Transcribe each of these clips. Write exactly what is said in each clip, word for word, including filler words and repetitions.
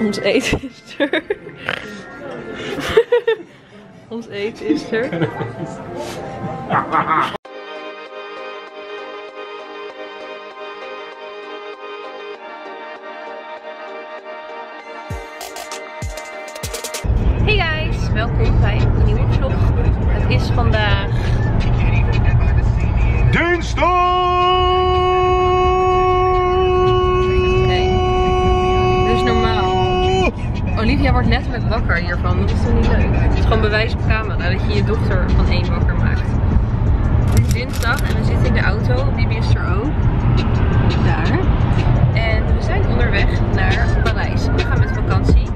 Ons eten is er. Ons eten is er. Hey guys, welkom bij een nieuwe vlog. Het is vandaag dinsdag! Nee. Dus normaal. Olivia wordt letterlijk wakker hiervan. Dat is toch niet leuk? Het is gewoon bewijs op camera dat je je dochter van één wakker maakt. Het is dinsdag en we zitten in de auto. Bibi is er ook. Daar. En we zijn onderweg naar Parijs. We gaan met vakantie.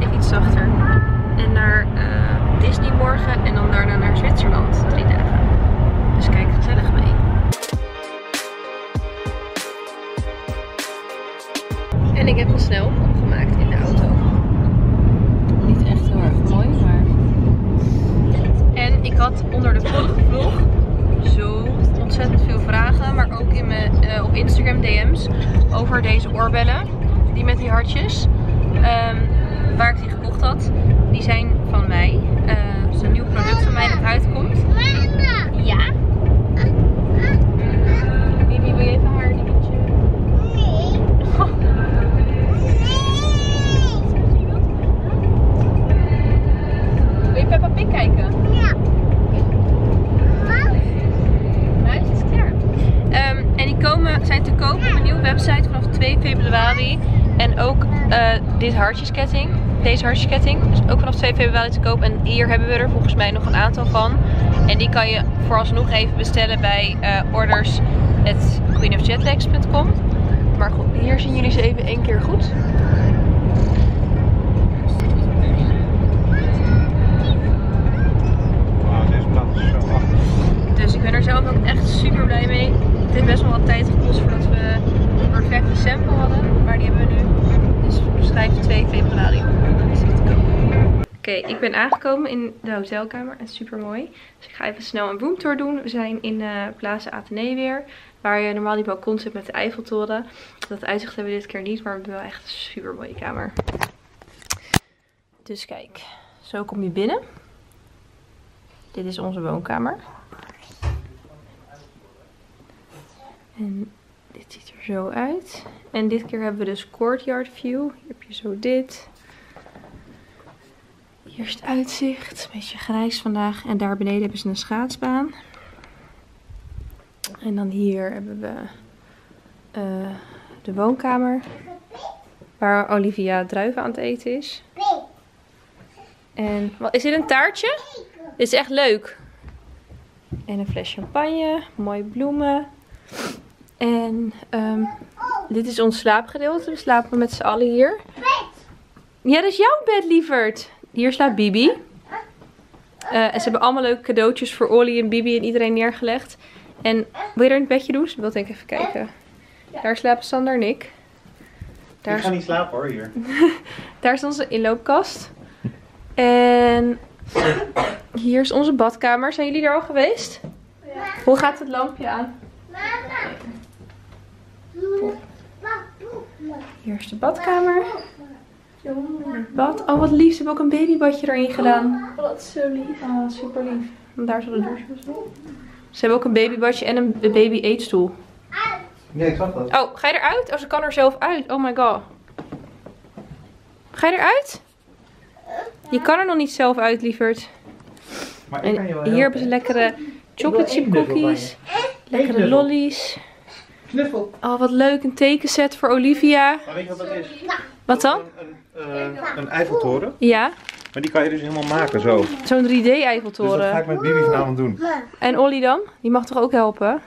En iets zachter. En naar uh, Disney morgen en dan daarna naar Zwitserland. Drie dagen. Dus kijk gezellig mee. En ik heb me snel opgemaakt in de auto. Niet echt heel erg mooi, maar... En ik had onder de vorige vlog zo ontzettend veel vragen, maar ook in mijn, uh, op Instagram D M's over deze oorbellen. Die met die hartjes. Um, waar ik die gekocht had, die zijn van mij. Uh, het is een nieuw product van mij dat uitkomt. Ja? Bibi, wil je even haar dingetje? Nee. Oh. Nee. Wil je Peppa Pig kijken? Ja. Huis is klaar. Um, en die komen, zijn te koop op een nieuwe website vanaf twee februari. En ook uh, dit hartjesketting, deze hartjesketting, dus ook vanaf twee februari te koop. En hier hebben we er volgens mij nog een aantal van. En die kan je vooralsnog even bestellen bij uh, orders at queen of jet lags punt com. Maar goed, hier zien jullie ze even één keer goed. Dus ik ben er zelf ook echt super blij mee. Het heeft best wel wat tijd gekost voordat we een perfecte sample hadden, maar die hebben we nu. Dus schrijf twee februari op. Oké, okay, ik ben aangekomen in de hotelkamer. Het is super mooi. Dus ik ga even snel een roomtour doen. We zijn in uh, Plaza Athénée weer, waar je normaal die balkons hebt met de Eiffeltoren. Dat uitzicht hebben we dit keer niet, maar we hebben wel echt een super mooie kamer. Dus kijk, zo kom je binnen. Dit is onze woonkamer. En dit ziet er zo uit. En dit keer hebben we dus courtyard view. Hier heb je zo dit. Hier is het uitzicht. Een beetje grijs vandaag. En daar beneden hebben ze een schaatsbaan. En dan hier hebben we uh, de woonkamer. Waar Olivia druiven aan het eten is. En wat, is dit een taartje? Dit is echt leuk. En een fles champagne. Mooie bloemen. En um, dit is ons slaapgedeelte. We slapen met z'n allen hier. Ja, dat is jouw bed, lieverd. Hier slaapt Bibi. Uh, en ze hebben allemaal leuke cadeautjes voor Olly en Bibi en iedereen neergelegd. En wil je er een bedje doen? Wil ik even kijken. Daar slapen Sander en ik. Daar ik ga niet slapen hoor, hier. Daar is onze inloopkast. En hier is onze badkamer. Zijn jullie er al geweest? Ja. Hoe gaat het lampje aan? Hier is de badkamer. Bad. Oh, wat lief. Ze hebben ook een babybadje erin gedaan. Oh, dat is zo lief. Oh, super lief. En daar zal de douche. Ze hebben ook een babybadje en een baby eetstoel. Nee, ik zag dat. Oh, ga je eruit? Oh, ze kan er zelf uit. Oh my god. Ga je eruit? Je kan er nog niet zelf uit, lieverd. Maar ik kan je wel en hier hebben ze lekkere chocolate chip cookies. Lekkere lollies. Knuffel. Oh, wat leuk. Een tekenset voor Olivia. Maar weet je wat dat is? Wat dan? Een, een, uh, een Eiffeltoren. Ja. Maar die kan je dus helemaal maken zo. Zo'n drie D Eiffeltoren. Dus dat ga ik met Bibi vanavond doen. En Olly dan? Die mag toch ook helpen?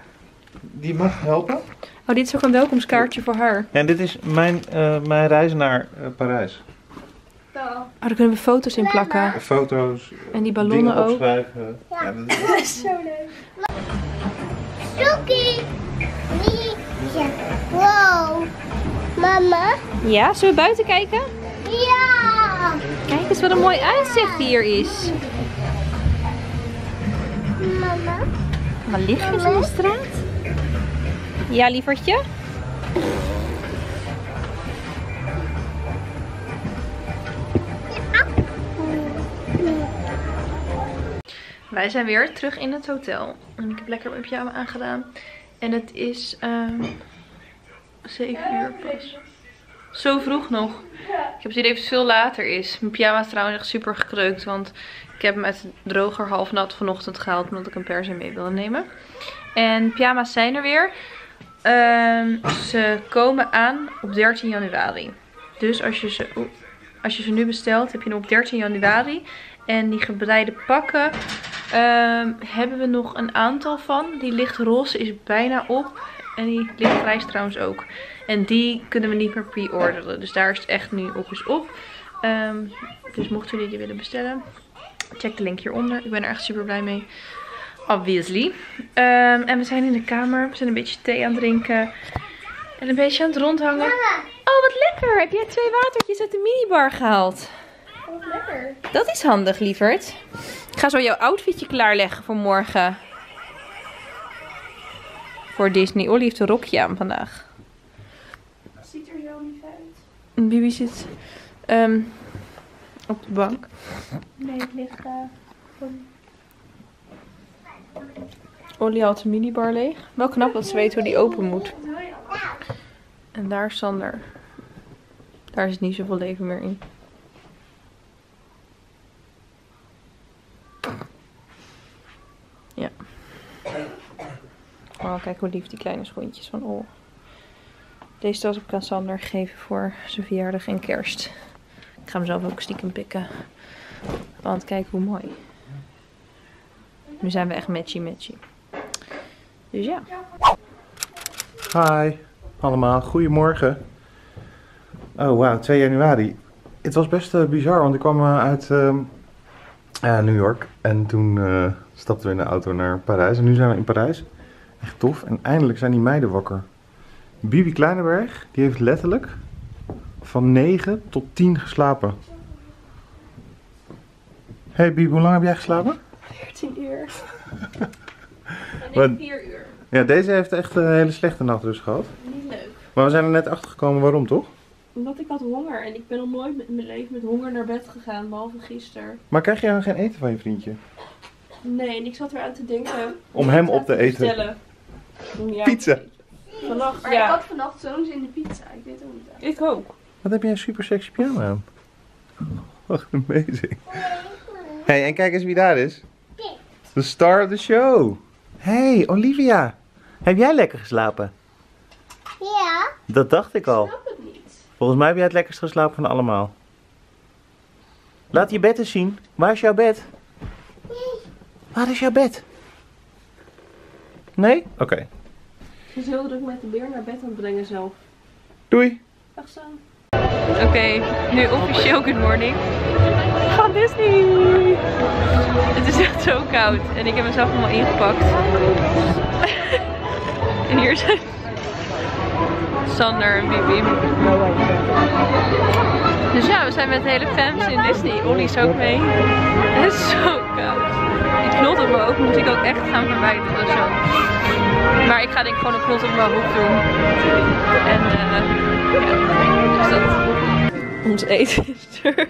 Die mag helpen? Oh, dit is ook een welkomstkaartje voor haar. En dit is mijn, uh, mijn reis naar uh, Parijs. Oh, daar kunnen we foto's in plakken. Foto's. En die ballonnen ook. Opschrijven. Ja, ja, dat is... dat is zo leuk. Zoekie! Wow! Mama? Ja, zullen we buiten kijken? Ja! Kijk eens wat een mooi uitzicht hier is. Mama? Wat lichtjes in de straat? Ja, lievertje? Wij zijn weer terug in het hotel. En ik heb lekker mijn pyjama aangedaan. En het is um, zeven uur pas. Zo vroeg nog. Ik heb het idee dat het veel later is. Mijn pyjama is trouwens echt super gekreukt. Want ik heb hem uit de droger half nat vanochtend gehaald. Omdat ik hem per se mee wilde nemen. En pyjama's zijn er weer. Um, ze komen aan op dertien januari. Dus als je ze, oh, als je ze nu bestelt heb je hem op dertien januari. En die gebreide pakken um, hebben we nog een aantal van. Die lichtroze is bijna op. En die lichtgrijs trouwens ook. En die kunnen we niet meer pre-orderen. Dus daar is het echt nu ook eens op. Um, dus mochten jullie die willen bestellen, check de link hieronder. Ik ben er echt super blij mee. Obviously. Um, en we zijn in de kamer. We zijn een beetje thee aan het drinken. En een beetje aan het rondhangen. Mama. Oh, wat lekker. Heb jij twee watertjes uit de minibar gehaald? Oh, lekker. Dat is handig, lieverd. Ik ga zo jouw outfitje klaarleggen voor morgen. Voor Disney. Ollie heeft een rokje aan vandaag. Ziet er zo niet uit. Bibi zit um, op de bank. Nee, het ligt daar. Uh, Ollie haalt de minibar leeg. Wel knap dat ze weet hoe die open moet. En daar is Sander. Daar zit niet zoveel leven meer in. Ja. Oh, kijk hoe lief die kleine schoentjes van Ol. Deze tas heb ik aan Sander gegeven voor zijn verjaardag en kerst. Ik ga hem zelf ook stiekem pikken. Want kijk hoe mooi. Nu zijn we echt matchy matchy. Dus ja. Hi allemaal, goedemorgen. Oh wauw, twee januari. Het was best uh, bizar, want ik kwam uh, uit uh, uh, New York. En toen uh, stapten we in de auto naar Parijs. En nu zijn we in Parijs. Echt tof. En eindelijk zijn die meiden wakker. Bibi Kleinenberg, die heeft letterlijk van negen tot tien geslapen. Hey Bibi, hoe lang heb jij geslapen? veertien uur. En vier uur. Ja, deze heeft echt een hele slechte nachtrust gehad. Niet leuk. Maar we zijn er net achter gekomen waarom, toch? Omdat ik had honger en ik ben nog nooit met mijn leven met honger naar bed gegaan, behalve gisteren. Maar krijg je dan geen eten van je vriendje? Nee, en ik zat weer aan te denken om hem op te eten. Ja, pizza. Vannacht, maar ja. Ik had vannacht zo'n zin in de pizza. Ik weet het niet uit. Ik ook. Wat heb jij een super sexy pyjama aan? Wat amazing. Hey, en kijk eens wie daar is. De star of the show. Hey, Olivia. Heb jij lekker geslapen? Ja. Dat dacht ik al. Ik snap het niet. Volgens mij heb jij het lekkerst geslapen van allemaal. Laat je bed eens zien. Waar is jouw bed? Nee. Waar is jouw bed? Nee? Oké. Okay. Ze is heel druk met de beer naar bed aan het brengen zelf. Doei. Dag zo. Oké, okay, nu officieel good morning. Van Disney! Het is echt zo koud en ik heb mezelf allemaal ingepakt. En hier zijn Sander en Bibi. Dus ja, we zijn met de hele fams in Disney. Ollie is ook mee. Het is zo koud. Die knot op mijn oog moet ik ook echt gaan verwijderen of zo. Maar ik ga denk ik gewoon een knot op mijn hoofd doen. En uh, ja, dus dat. Ons eten is er.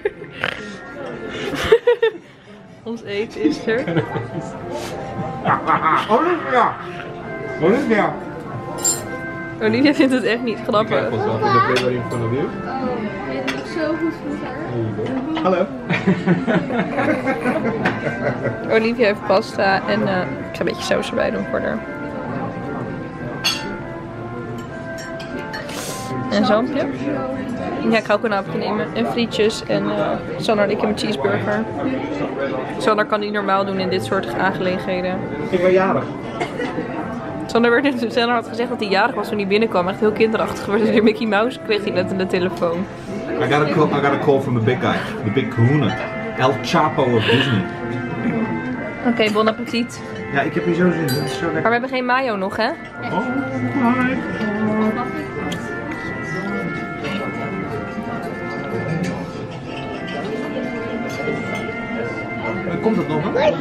Ons eten is er. Olivia! Olivia! Olivia vindt het echt niet grappig. Ik weet niet van de weet het zo goed van haar. Hallo. Olivia heeft pasta en uh, ik ga een beetje saus erbij doen voor haar. En zalmpje. Ja, ik ga ook een hapje nemen. En frietjes. En uh, Sander en ik heb een cheeseburger. Sander kan niet normaal doen in dit soort aangelegenheden. Ik ben jarig. Sander werd net, Sander had gezegd dat hij jarig was toen hij binnenkwam. Echt heel kinderachtig. Werd weer Mickey Mouse. Kreeg hij net in de telefoon. I got a call, I got a call from the big guy. The big kahuna. El Chapo of Disney. Oké, okay, bon appetit. Ja, ik heb hier zo zin. Dat is zo lekker. Maar we hebben geen mayo nog, hè? Oh, hi. Komt het nog? Hè?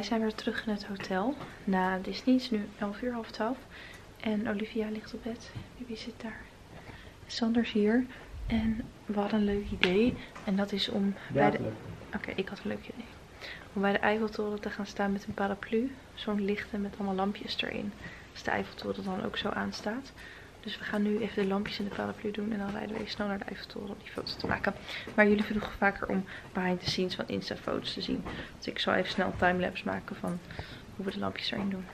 Wij zijn weer terug in het hotel na Disney. Het is nu elf uur, half twaalf. En Olivia ligt op bed. Bibi zit daar. Sander is hier. En wat een leuk idee. En dat is om bij de... Oké, okay, ik had een leuk idee. Om bij de Eiffeltoren te gaan staan met een paraplu. Zo'n lichte met allemaal lampjes erin. Dus de Eiffeltoren dan ook zo aanstaat. Dus we gaan nu even de lampjes in de paraplu doen. En dan rijden we even snel naar de Eiffeltoren om die foto's te maken. Maar jullie vroegen vaker om behind the scenes van Insta foto's te zien. Dus ik zal even snel een timelapse maken van hoe we de lampjes erin doen.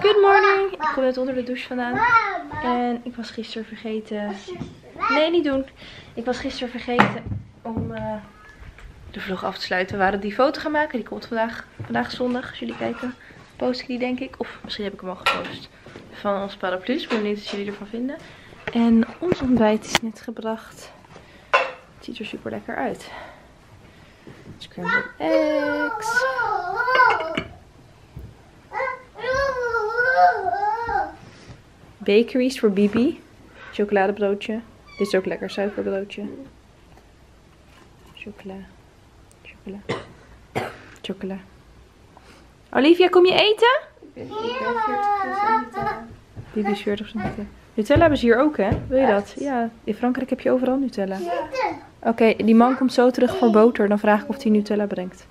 Good morning! Ik kom net onder de douche vandaan. En ik was gisteren vergeten... Nee, niet doen. Ik was gisteren vergeten om uh, de vlog af te sluiten. We waren die foto gaan maken. Die komt vandaag. Vandaag zondag, als jullie kijken. Post ik die, denk ik. Of misschien heb ik hem al gepost. Van ons paraplu. Ik ben benieuwd wat jullie ervan vinden. En ons ontbijt is net gebracht. Het ziet er super lekker uit. Scrambled eggs. Bakeries voor Bibi. Chocoladebroodje. Dit is ook lekker, suikerbroodje. Chocola. Chocola. Chocola. Olivia, kom je eten? Ik ben veertig procent. Bibi is veertig procent. Nutella hebben ze hier ook, hè? Wil je dat? Ja. In Frankrijk heb je overal Nutella. Oké, okay, die man komt zo terug voor boter. Dan vraag ik of hij Nutella brengt.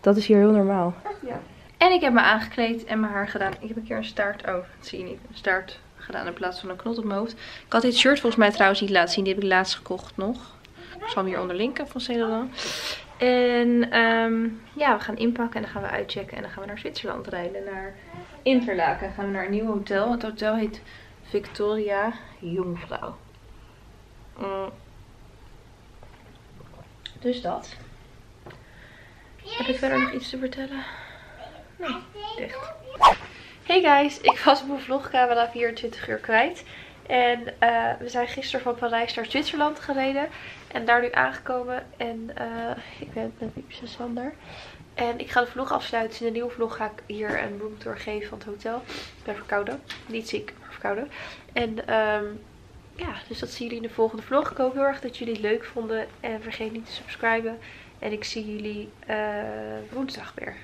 Dat is hier heel normaal. Ja. En ik heb me aangekleed en mijn haar gedaan. Ik heb een keer een staart... Oh, dat zie je niet. Een staart gedaan in plaats van een knot op mijn hoofd. Ik had dit shirt volgens mij trouwens niet laten zien. Die heb ik laatst gekocht nog. Ik zal hem hieronder linken van Celadon. En um, ja, we gaan inpakken en dan gaan we uitchecken. En dan gaan we naar Zwitserland rijden. Naar Interlaken. Dan gaan we naar een nieuw hotel. Het hotel heet Victoria Jungfrau. Mm. Dus dat. Heb ik verder nog iets te vertellen? Nee, echt. Hey guys, ik was op mijn vlogcamera vierentwintig uur kwijt. En uh, we zijn gisteren van Parijs naar Zwitserland gereden. En daar nu aangekomen. En uh, ik ben met Bibi Sander. En ik ga de vlog afsluiten. In de nieuwe vlog ga ik hier een roomtour geven van het hotel. Ik ben verkouden. Niet ziek, maar verkouden. En um, ja, dus dat zien jullie in de volgende vlog. Ik hoop heel erg dat jullie het leuk vonden. En vergeet niet te subscriben. En ik zie jullie uh, woensdag weer.